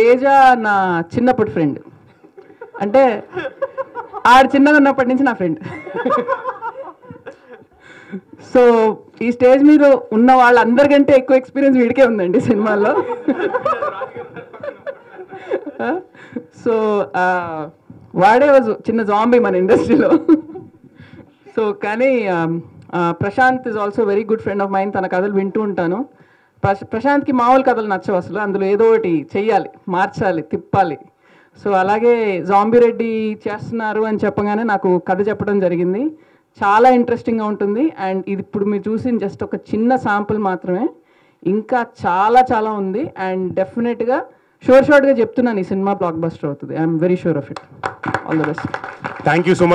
తేజ నా చిన్నప్పటి ఫ్రెండ్ అంటే ఆడు చిన్నగా ఉన్నప్పటి నుంచి నా ఫ్రెండ్ సో ఈ స్టేజ్ మీద ఉన్న వాళ్ళందరికంటే ఎక్కువ ఎక్స్పీరియన్స్ వీడికే ఉందండి సినిమాలో సో వాడే చిన్న జాంబీ మన ఇండస్ట్రీలో సో కానీ Prashanth is also very good friend of mine తన కథలు వింటూ ఉంటాను ప్రశాంత్కి మామూలు కథలు నచ్చవు అసలు అందులో ఏదో ఒకటి చెయ్యాలి మార్చాలి తిప్పాలి సో అలాగే జాంబీ రెడ్డి చేస్తున్నారు అని చెప్పగానే నాకు కథ చెప్పడం జరిగింది చాలా ఇంట్రెస్టింగ్గా ఉంటుంది అండ్ ఇది ఇప్పుడు మీరు చూసిన జస్ట్ ఒక చిన్న శాంపుల్ మాత్రమే ఇంకా చాలా చాలా ఉంది అండ్ డెఫినెట్గా షూర్గా చెప్తున్నాను ఈ సినిమా బ్లాక్ బస్టర్ అవుతుంది I'm very sure of it all the best thank you so much